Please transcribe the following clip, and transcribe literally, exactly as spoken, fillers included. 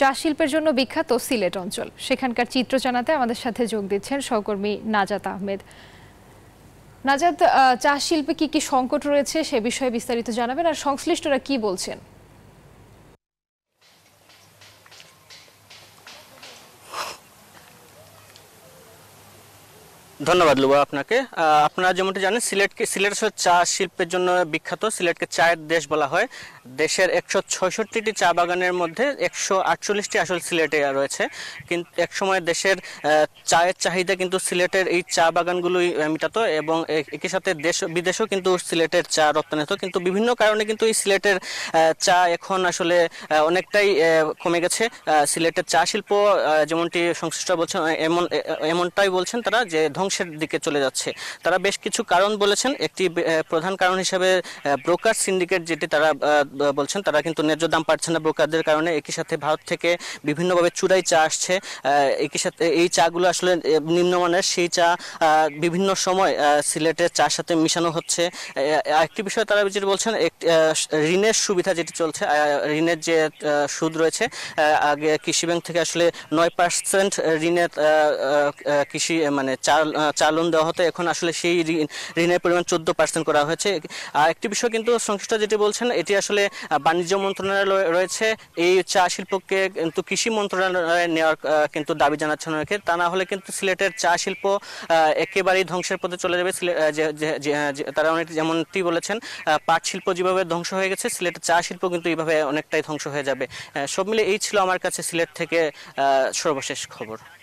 চা শিল্পের জন্য বিখ্যাত সিলেট অঞ্চল, সেখানকার চিত্র জানাতে আমাদের সাথে যোগ দিচ্ছেন সহকর্মী নাজাত আহমেদ। নাজাত, চা শিল্পে কি কি সংকট রয়েছে সে বিষয়ে বিস্তারিত জানাবেন, আর সংশ্লিষ্টরা কি বলছেন? ধন্যবাদ লুবা আপনাকে। আপনারা যেমনটি জানেন, সিলেটকে সিলেট চা শিল্পের জন্য বিখ্যাত। সিলেটকে চায়ের দেশ বলা হয়। দেশের একশো ছয়ষট্টিটি চা বাগানের মধ্যে একশো আটচল্লিশটি আসল সিলেটে রয়েছে। কিন্তু একসময় দেশের চায়ের চাহিদা কিন্তু সিলেটের এই চা বাগানগুলোই মেটাতো, এবং একই সাথে দেশ বিদেশেও কিন্তু সিলেটের চা রপ্তানি হতো। কিন্তু বিভিন্ন কারণে কিন্তু এই সিলেটের চা এখন আসলে অনেকটাই কমে গেছে। সিলেটের চা শিল্প যেমনটি সংশ্লিষ্ট বলছেন, এমন এমনটাই বলছেন তারা, যে ধ্বংসের দিকে চলে যাচ্ছে। তারা বেশ কিছু কারণ বলেছেন। একটি প্রধান কারণ হিসেবে ব্রোকার সিন্ডিকেট, যেটি তারা বলছেন, তারা কিন্তু ন্যায্য দাম পাচ্ছে না ব্রোকারদের কারণে। একই সাথে ভারত থেকে বিভিন্নভাবে চুরাই চা আসছে। একই সাথে এই চাগুলো আসলে নিম্নমানের, সেই চা বিভিন্ন সময় সিলেটের চার সাথে মিশানো হচ্ছে। একটি বিষয় তারা যেটি বলছেন, ঋণের সুবিধা যেটি চলছে, ঋণের যে সুদ রয়েছে, আগে কৃষি ব্যাংক থেকে আসলে নয় পার্সেন্ট ঋণের কৃষি মানে চাল চা লোন দেওয়া হতো, এখন আসলে সেই ঋণের পরিমাণ চোদ্দ পার্সেন্ট করা হয়েছে। আর একটি বিষয় কিন্তু সংশ্লিষ্ট যেটি বলছেন, এটি আসলে বাণিজ্য মন্ত্রণালয় রয়েছে, এই চা শিল্পকে কিন্তু কৃষি মন্ত্রণালয়ে নেওয়ার কিন্তু দাবি জানাচ্ছেন অনেকে। তা না হলে কিন্তু সিলেটের চা শিল্প একেবারেই ধ্বংসের পথে চলে যাবে। তারা অনেক যেমনটি বলেছেন, পাট শিল্প যেভাবে ধ্বংস হয়ে গেছে, সিলেটের চা শিল্প কিন্তু এইভাবে অনেকটাই ধ্বংস হয়ে যাবে। সব মিলে এই ছিল আমার কাছে সিলেট থেকে সর্বশেষ খবর।